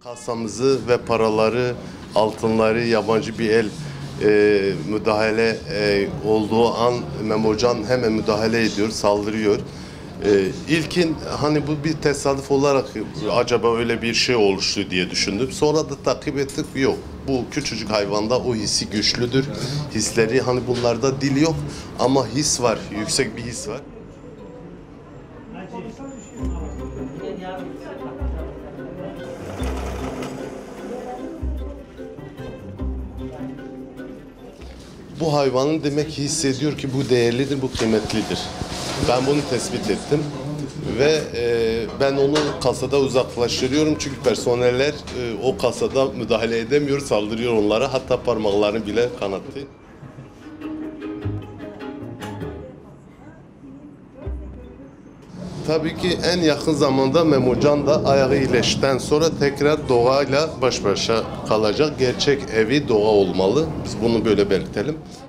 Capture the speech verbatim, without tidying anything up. Kasamızı ve paraları, altınları yabancı bir el e, müdahale e, olduğu an Memocan hemen müdahale ediyor, saldırıyor. Ee, ilkin hani bu bir tesadüf olarak acaba öyle bir şey oluştu diye düşündüm. Sonra da takip ettik, yok. Bu küçücük hayvanda o hissi güçlüdür. Hisleri hani bunlarda dil yok ama his var, yüksek bir his var. Bu hayvanın demek ki hissediyor ki bu değerlidir, bu kıymetlidir. Ben bunu tespit ettim ve e, ben onu kasada uzaklaştırıyorum çünkü personeller e, o kasada müdahale edemiyor, saldırıyor onlara, hatta parmaklarını bile kanattı. Tabii ki en yakın zamanda Memocan da ayağı iyileştikten sonra tekrar doğayla baş başa kalacak. Gerçek evi doğa olmalı. Biz bunu böyle belirtelim.